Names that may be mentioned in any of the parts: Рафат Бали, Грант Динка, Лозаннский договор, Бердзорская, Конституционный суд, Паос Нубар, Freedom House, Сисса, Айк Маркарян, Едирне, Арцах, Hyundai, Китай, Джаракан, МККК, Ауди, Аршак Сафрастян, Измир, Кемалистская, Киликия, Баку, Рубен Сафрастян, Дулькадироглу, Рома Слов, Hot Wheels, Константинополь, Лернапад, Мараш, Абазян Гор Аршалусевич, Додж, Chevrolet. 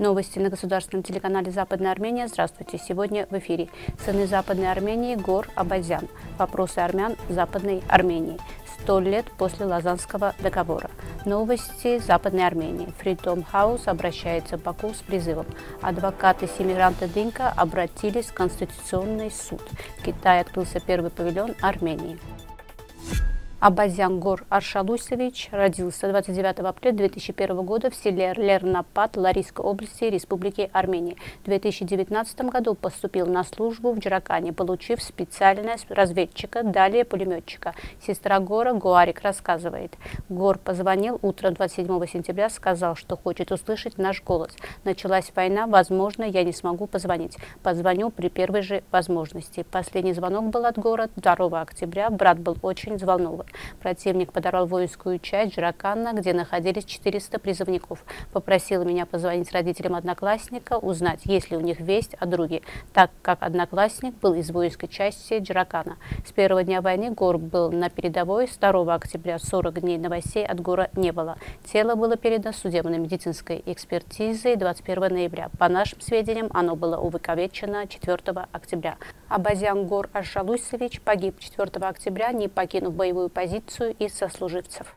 Новости на государственном телеканале «Западная Армения». Здравствуйте. Сегодня в эфире «Сыны Западной Армении. Гор Абазян. Вопросы армян Западной Армении. 100 лет после Лозаннского договора». Новости Западной Армении. Freedom House обращается в Баку с призывом. Адвокаты семьи Гранта Динка обратились в Конституционный суд. В Китае открылся первый павильон Армении. Абазян Гор Аршалусевич родился 29 апреля 2001 года в селе Лернапад Лорийской области Республики Армения. В 2019 году поступил на службу в Джаракане, получив специальное разведчика, далее пулеметчика. Сестра Гора Гуарик рассказывает. Гор позвонил утром 27 сентября, сказал, что хочет услышать наш голос. Началась война, возможно, я не смогу позвонить. Позвоню при первой же возможности. Последний звонок был от Гора 2 октября. Брат был очень взволнован. Противник подорвал воинскую часть Джаракана, где находились 400 призывников. Попросил меня позвонить родителям одноклассника, узнать, есть ли у них весть о друге, так как одноклассник был из воинской части Джаракана. С первого дня войны Гор был на передовой, с 2 октября 40 дней новостей от Гора не было. Тело было передано судебно-медицинской экспертизой 21 ноября. По нашим сведениям, оно было увековечено 4 октября. Абазян Гор Аршалусевич погиб 4 октября, не покинув боевую позицию из сослуживцев.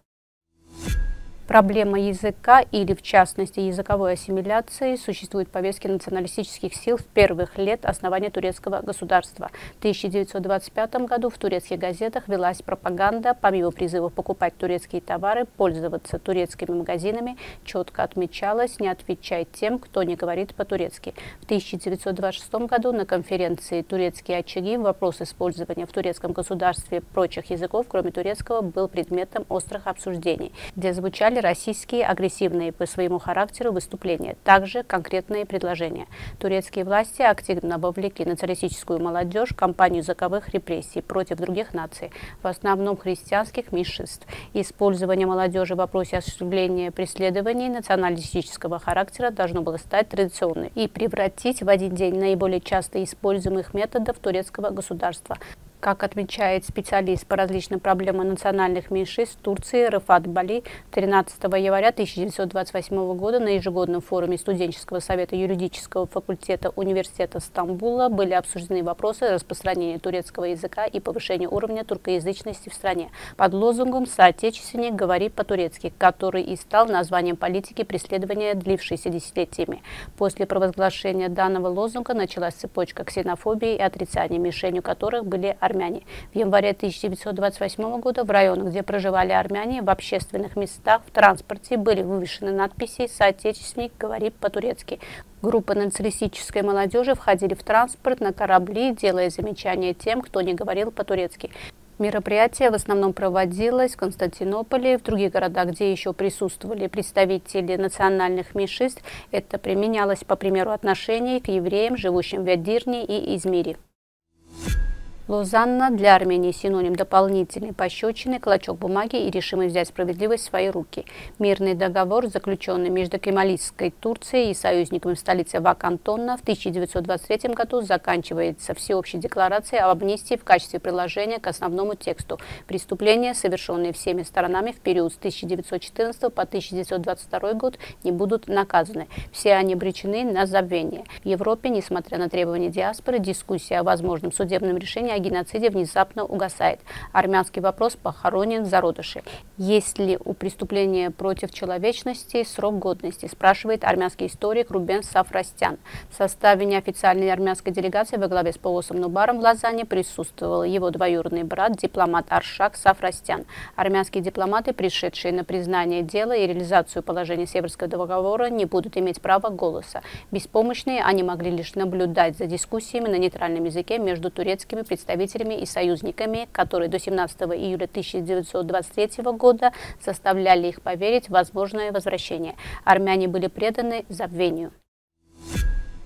Проблема языка или, в частности, языковой ассимиляции существует в повестке националистических сил с первых лет основания турецкого государства. В 1925 году в турецких газетах велась пропаганда, помимо призывов покупать турецкие товары, пользоваться турецкими магазинами, четко отмечалось «не отвечай тем, кто не говорит по-турецки». В 1926 году на конференции «Турецкие очаги» вопрос использования в турецком государстве прочих языков, кроме турецкого, был предметом острых обсуждений, где звучали российские агрессивные по своему характеру выступления, также конкретные предложения. Турецкие власти активно вовлекли националистическую молодежь в кампанию языковых репрессий против других наций, в основном христианских меньшинств. Использование молодежи в вопросе осуществления преследований националистического характера должно было стать традиционным и превратить в один день наиболее часто используемых методов турецкого государства. Как отмечает специалист по различным проблемам национальных меньшинств Турции Рафат Бали, 13 января 1928 года на ежегодном форуме студенческого совета юридического факультета университета Стамбула были обсуждены вопросы распространения турецкого языка и повышения уровня туркоязычности в стране под лозунгом «Соотечественник, говори по-турецки», который и стал названием политики преследования, длившейся десятилетиями. После провозглашения данного лозунга началась цепочка ксенофобии и отрицания, мишенью которых были армяне. В январе 1928 года в районах, где проживали армяне, в общественных местах, в транспорте были вывешены надписи «Соотечественник, говори по-турецки». Группы националистической молодежи входили в транспорт, на корабли, делая замечания тем, кто не говорил по-турецки. Мероприятие в основном проводилось в Константинополе и в других городах, где еще присутствовали представители национальных меньшинств. Это применялось по примеру отношений к евреям, живущим в Едирне и Измире. Лозанна для Армении синоним дополнительной пощечины, клочок бумаги и решимость взять справедливость в свои руки. Мирный договор, заключенный между Кемалистской Турцией и союзниками в столице Вакантона в 1923 году, заканчивается всеобщей декларацией об амнистии в качестве приложения к основному тексту. Преступления, совершенные всеми сторонами в период с 1914 по 1922 год, не будут наказаны. Все они обречены на забвение. В Европе, несмотря на требования диаспоры, дискуссия о возможном судебном решении о геноциде внезапно угасает. Армянский вопрос похоронен в зародыше. Есть ли у преступления против человечности срок годности, спрашивает армянский историк Рубен Сафрастян. В составе неофициальной армянской делегации во главе с Паосом Нубаром в Лозанне присутствовал его двоюродный брат, дипломат Аршак Сафрастян. Армянские дипломаты, пришедшие на признание дела и реализацию положений Северского договора, не будут иметь права голоса. Беспомощные они могли лишь наблюдать за дискуссиями на нейтральном языке между турецкими представителями и союзниками, которые до 17 июля 1923 года заставляли их поверить в возможное возвращение. Армяне были преданы забвению.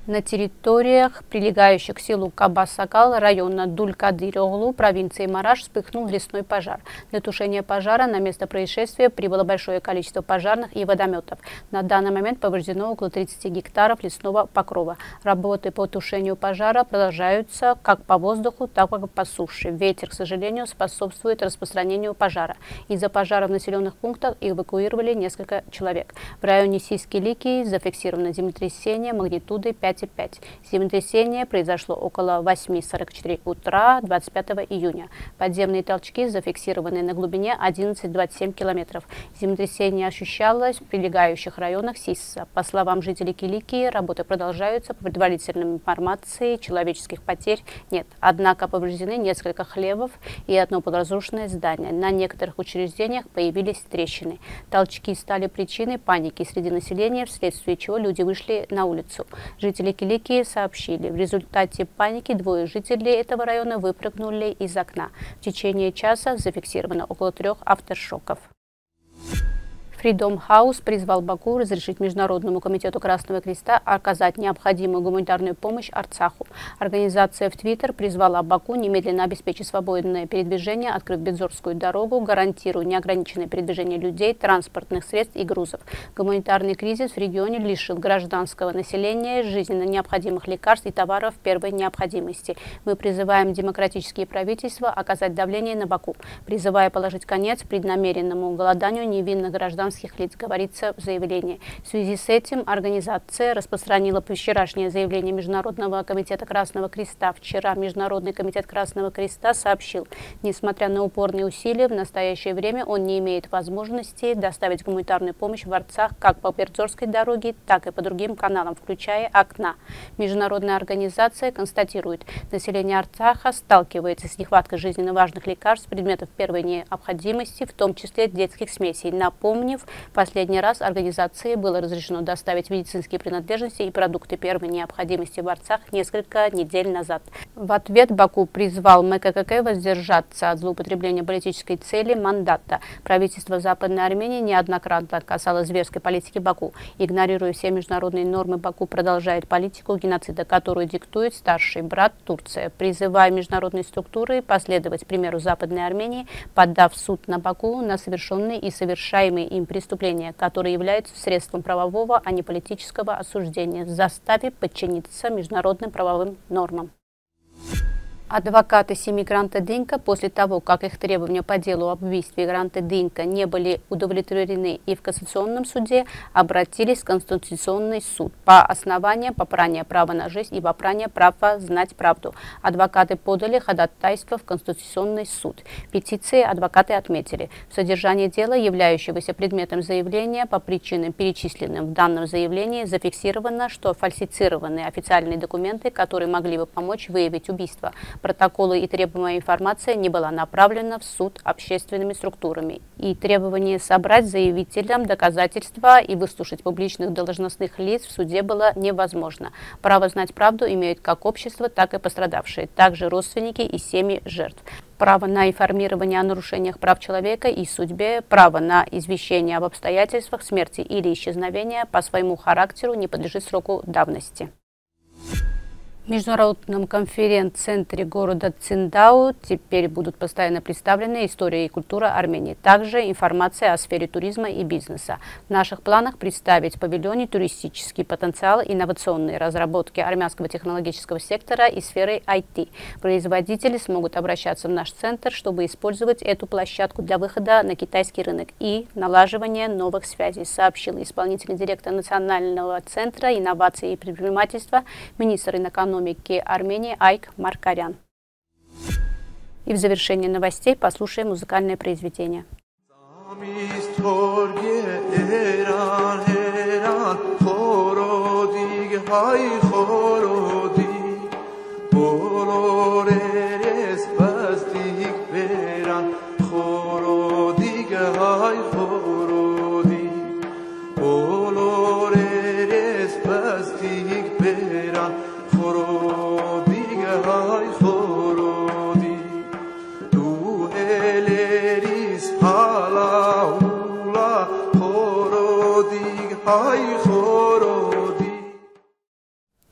на территориях, прилегающих к селу Кабасакал, района Дулькадироглу, провинции Мараш, вспыхнул лесной пожар. Для тушения пожара на место происшествия прибыло большое количество пожарных и водометов. На данный момент повреждено около 30 гектаров лесного покрова. Работы по тушению пожара продолжаются как по воздуху, так и по суше. Ветер, к сожалению, способствует распространению пожара. Из-за пожара в населенных пунктах эвакуировали несколько человек. В районе Сийской зафиксировано землетрясение магнитудой 5,5. Землетрясение произошло около 8:44 утра 25 июня. Подземные толчки зафиксированы на глубине 11-27 километров. Землетрясение ощущалось в прилегающих районах Сисса. По словам жителей Киликии, работы продолжаются. По предварительной информации человеческих потерь нет. Однако повреждены несколько хлевов и одно подразрушенное здание. На некоторых учреждениях появились трещины. Толчки стали причиной паники среди населения, вследствие чего люди вышли на улицу. Жители Киликии сообщили, в результате паники двое жителей этого района выпрыгнули из окна. В течение часа зафиксировано около 3 афтершоков. Freedom House призвал Баку разрешить Международному комитету Красного Креста оказать необходимую гуманитарную помощь Арцаху. Организация в Твиттер призвала Баку немедленно обеспечить свободное передвижение, открыв Бердзорскую дорогу, гарантируя неограниченное передвижение людей, транспортных средств и грузов. Гуманитарный кризис в регионе лишил гражданского населения жизненно необходимых лекарств и товаров первой необходимости. Мы призываем демократические правительства оказать давление на Баку, призывая положить конец преднамеренному голоданию невинных граждан лиц, говорится в заявлении. В связи с этим организация распространила вчерашнее заявление Международного комитета Красного Креста. Вчера Международный комитет Красного Креста сообщил, несмотря на упорные усилия, в настоящее время он не имеет возможности доставить гуманитарную помощь в Арцах как по Бердзорской дороге, так и по другим каналам, включая окна. Международная организация констатирует, население Арцаха сталкивается с нехваткой жизненно важных лекарств, предметов первой необходимости, в том числе детских смесей. Напомню, в последний раз организации было разрешено доставить медицинские принадлежности и продукты первой необходимости в Арцах несколько недель назад. В ответ Баку призвал МККК воздержаться от злоупотребления политической цели мандата. Правительство Западной Армении неоднократно касалось зверской политики Баку. Игнорируя все международные нормы, Баку продолжает политику геноцида, которую диктует старший брат Турция. Призывая международные структуры последовать примеру Западной Армении, подав суд на Баку на совершенные и совершаемые им преступления, которые являются средством правового, а не политического осуждения, заставив подчиниться международным правовым нормам. Адвокаты семьи Гранта Динка после того, как их требования по делу об убийстве Гранта Динка не были удовлетворены и в Конституционном суде, обратились в Конституционный суд по основанию попрания права на жизнь и попрания права знать правду. Адвокаты подали ходатайство в Конституционный суд. Петиции адвокаты отметили. В содержании дела, являющегося предметом заявления по причинам, перечисленным в данном заявлении, зафиксировано, что фальсифицированы официальные документы, которые могли бы помочь выявить убийство. Протоколы и требуемая информация не была направлена в суд общественными структурами. И требование собрать заявителям доказательства и выслушать публичных должностных лиц в суде было невозможно. Право знать правду имеют как общество, так и пострадавшие, также родственники и семьи жертв. Право на информирование о нарушениях прав человека и судьбе, право на извещение об обстоятельствах смерти или исчезновения по своему характеру не подлежит сроку давности. В международном конференц-центре города Циндао теперь будут постоянно представлены история и культура Армении, также информация о сфере туризма и бизнеса. В наших планах представить в павильоне туристический потенциал, инновационные разработки армянского технологического сектора и сферы IT. Производители смогут обращаться в наш центр, чтобы использовать эту площадку для выхода на китайский рынок и налаживания новых связей, сообщил исполнительный директор Национального центра инноваций и предпринимательства, министр экономики Армении Айк Маркарян. И в завершении новостей послушаем музыкальное произведение.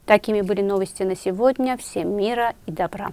Такими были новости на сегодня. Всем мира и добра.